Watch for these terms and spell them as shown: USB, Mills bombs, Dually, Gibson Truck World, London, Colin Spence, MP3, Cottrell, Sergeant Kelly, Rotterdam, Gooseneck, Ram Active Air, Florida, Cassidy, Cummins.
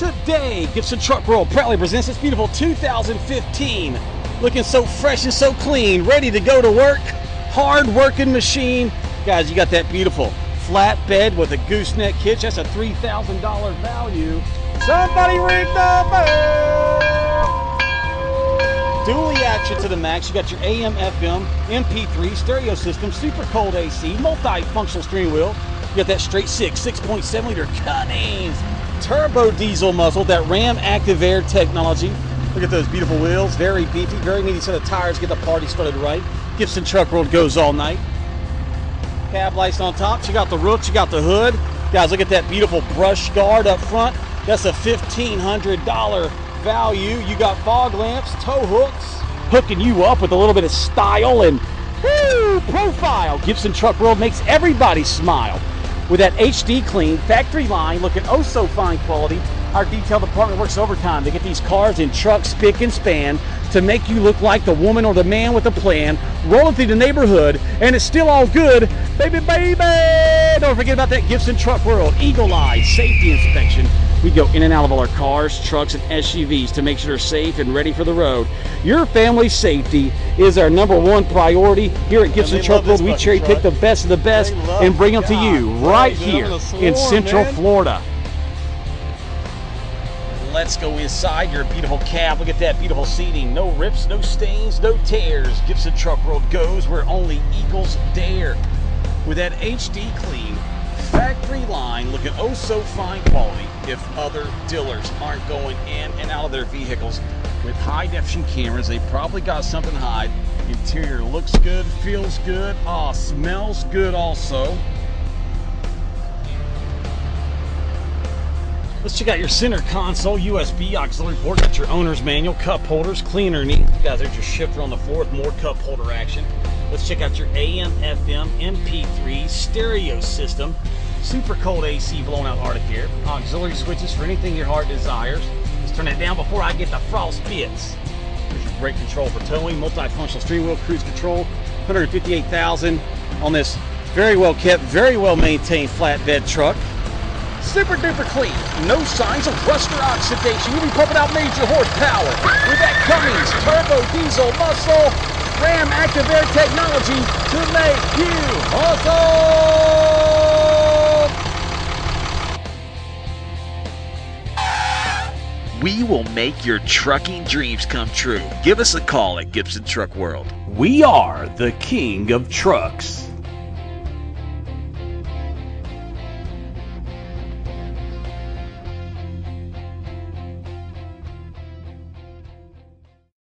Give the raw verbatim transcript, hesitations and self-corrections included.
Today, Gibson Truck World proudly presents this beautiful two thousand fifteen, looking so fresh and so clean, ready to go to work, hard working machine. Guys, you got that beautiful flatbed with a gooseneck hitch. That's a three thousand dollar value. Somebody ring the bell! Dually action to the max. You got your A M, F M, M P three, stereo system, super cold A C, multi-functional steering wheel. You got that straight six, six point seven liter Cummins turbo diesel muzzle, that Ram Active Air technology. Look at those beautiful wheels, very beefy, very meaty set of tires. Get the party started right. Gibson Truck World goes all night. Cab lights on top. Check out the roof. Check out the hood. Guys, look at that beautiful brush guard up front. That's a fifteen hundred dollar value. You got fog lamps, tow hooks, hooking you up with a little bit of style and woo, profile. Gibson Truck World makes everybody smile. With that H D clean, factory line, looking oh so fine quality, our detail department works overtime to get these cars and trucks spick and span to make you look like the woman or the man with a plan, rolling through the neighborhood, and it's still all good, baby, baby! Don't forget about that Gibson Truck World Eagle Eye Safety Inspection. We go in and out of all our cars, trucks, and S U Vs to make sure they're safe and ready for the road. Your family's safety is our number one priority. Here at Gibson Truck World, we cherry pick the best of the best and bring them to you right here in Central Florida. Let's go inside your beautiful cab. Look at that beautiful seating. No rips, no stains, no tears. Gibson Truck World goes where only eagles dare. With that H D clean, factory line, looking oh so fine quality. If other dealers aren't going in and out of their vehicles with high definition cameras, they probably got something to hide. Interior looks good, feels good, ah, smells good also. Let's check out your center console, U S B, auxiliary port, got your owner's manual, cup holders, clean underneath. You guys, there's your shifter on the floor with more cup holder action. Let's check out your A M, F M, M P three, stereo system, super cold A C blown out Arctic Air, auxiliary switches for anything your heart desires. Let's turn it down before I get the frost bits. There's your brake control for towing, multifunctional steering wheel, cruise control, one hundred fifty-eight thousand dollars on this very well kept, very well maintained flatbed truck. Super duper clean, no signs of rust or oxidation. You'll be pumping out major horsepower with that Cummins turbo diesel muscle, Ram Active Air technology to make you awesome. We will make your trucking dreams come true. Give us a call at Gibson Truck World. We are the king of trucks.